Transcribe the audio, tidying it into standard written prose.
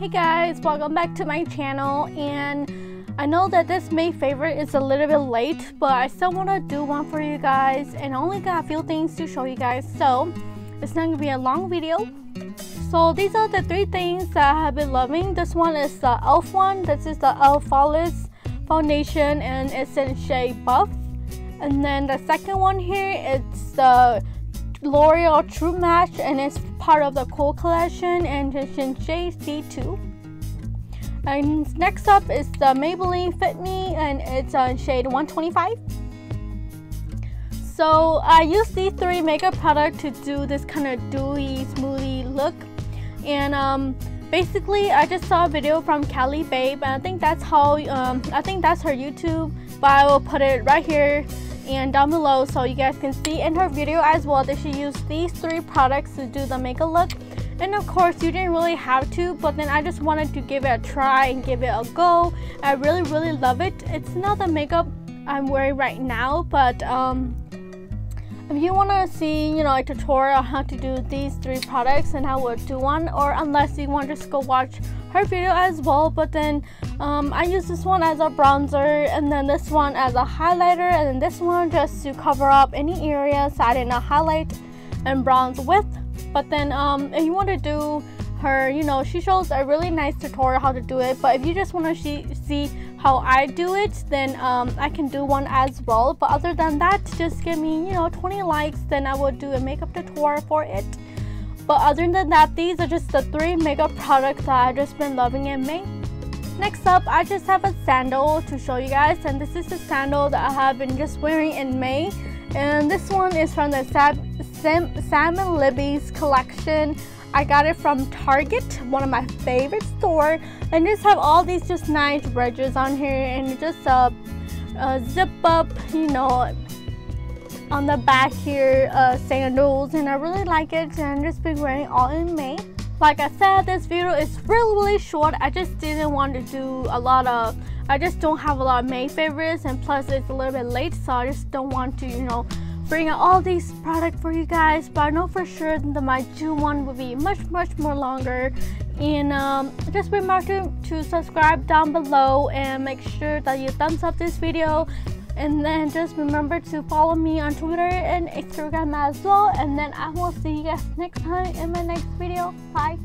Hey guys, welcome back to my channel, and I know that this May favorite is a little bit late, but I still want to do one for you guys, and I only got a few things to show you guys, so it's not going to be a long video. So these are the three things that I have been loving. This one is the elf one. This is the elf Flawless foundation, and it's in shade buff. And then the second one here, it's the L'Oreal True Match, and it's part of the Cool collection, and it's in shade C2. And next up is the Maybelline Fit Me, and it's on shade 125. So I use these three makeup products to do this kind of dewy, smoothie look. And basically, I just saw a video from Calliebabe, and I think that's how I think that's her YouTube. But I will put it right here and down below so you guys can see in her video as well that she used these three products to do the makeup look. And of course you didn't really have to, but then I just wanted to give it a try and give it a go. I really love it. It's not the makeup I'm wearing right now, but if you want to see, you know, a tutorial on how to do these three products and how we'll do one, or unless you want to just go watch her video as well. But then I use this one as a bronzer, and then this one as a highlighter, and then this one just to cover up any areas I didn't highlight and bronze with. But then if you want to do her, you know, she shows a really nice tutorial how to do it, but if you just want to see how I do it, then I can do one as well. But other than that, just give me, you know, 20 likes, then I will do a makeup tutorial for it. But other than that, these are just the three makeup products that I've just been loving in May. Next up, I just have a sandal to show you guys, and this is the sandal that I have been just wearing in May. And this one is from the Sam and Libby's collection. I got it from Target, one of my favorite stores. And just have all these just nice wedges on here, and just a zip up, you know, on the back here, sandals, and I really like it, and just been wearing all in May. Like I said, this video is really short. I just didn't want to do a lot of, I just don't have a lot of May favorites, and plus it's a little bit late, so I just don't want to, you know, bring out all these products for you guys. But I know for sure that my June one will be much more longer. And just remember to subscribe down below, and make sure that you thumbs up this video. And then just remember to follow me on Twitter and Instagram as well. And then I will see you guys next time in my next video. Bye.